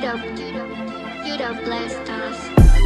Judo Blast us.